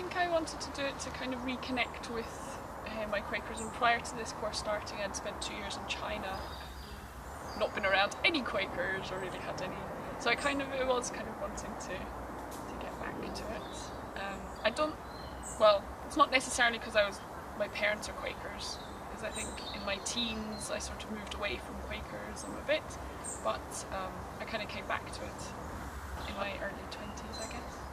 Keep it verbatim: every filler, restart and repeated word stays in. think I wanted to do it to kind of reconnect with uh, my Quakerism. Prior to this course starting, I'd spent two years in China, not been around any Quakers or really had any, so I kind of, it was kind of wanting to, to get back to it. Um, I don't, well, it's not necessarily because I was, my parents are Quakers, because I think in my teens I sort of moved away from Quakerism a bit, but um, I kind of came back to it in my early twenties, I guess.